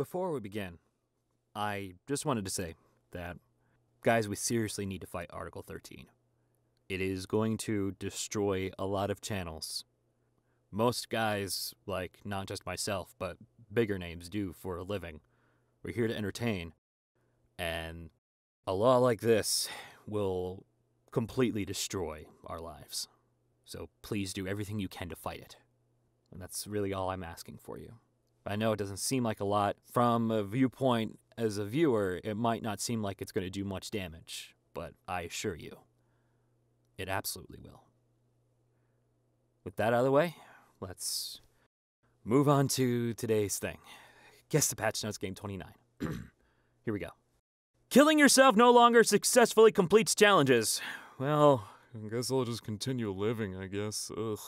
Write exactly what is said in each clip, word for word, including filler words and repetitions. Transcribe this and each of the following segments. Before we begin, I just wanted to say that, guys, we seriously need to fight Article thirteen. It is going to destroy a lot of channels. Most guys, like not just myself, but bigger names do for a living. We're here to entertain, and a law like this will completely destroy our lives. So please do everything you can to fight it. And that's really all I'm asking for you. I know it doesn't seem like a lot. From a viewpoint as a viewer, it might not seem like it's going to do much damage, but I assure you, it absolutely will. With that out of the way, let's move on to today's thing. Guess the patch notes, game twenty-nine. Here we go. Killing yourself no longer successfully completes challenges. Well, I guess I'll just continue living, I guess. Ugh.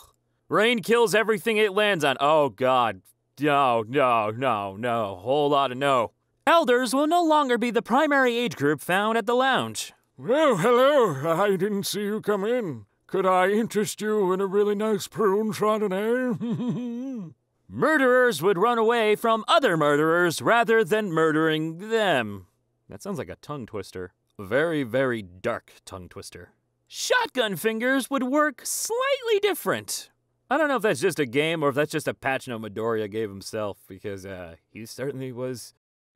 Rain kills everything it lands on. Oh, God. No, no, no, no. Whole lot of no. Elders will no longer be the primary age group found at the lounge. Well, hello. I didn't see you come in. Could I interest you in a really nice prune chardonnay? Murderers would run away from other murderers rather than murdering them. That sounds like a tongue twister. A very, very dark tongue twister. Shotgun fingers would work slightly different. I don't know if that's just a game or if that's just a patch note Midoriya gave himself, because uh, he certainly was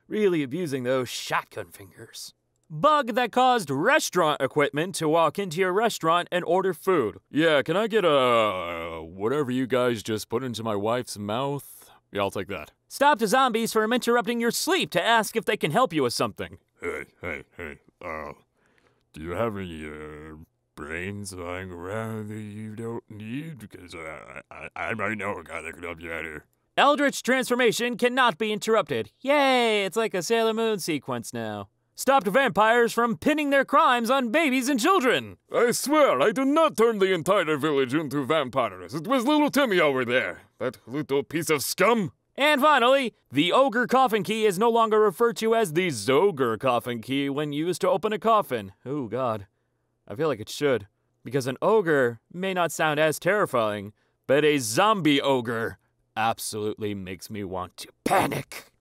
really abusing those shotgun fingers. Bug that caused restaurant equipment to walk into your restaurant and order food. Yeah, can I get a... whatever you guys just put into my wife's mouth? Yeah, I'll take that. Stop the zombies from interrupting your sleep to ask if they can help you with something. Hey, hey, hey, uh, do you have any, uh... brains lying around that you don't need, because uh, I, I might know a guy that could help you out here. Eldritch transformation cannot be interrupted. Yay, it's like a Sailor Moon sequence now. Stopped vampires from pinning their crimes on babies and children. I swear, I did not turn the entire village into vampires. It was little Timmy over there, that little piece of scum. And finally, the Ogre Coffin Key is no longer referred to as the Zogre Coffin Key when used to open a coffin. Oh, God. I feel like it should, because an ogre may not sound as terrifying, but a zombie ogre absolutely makes me want to panic.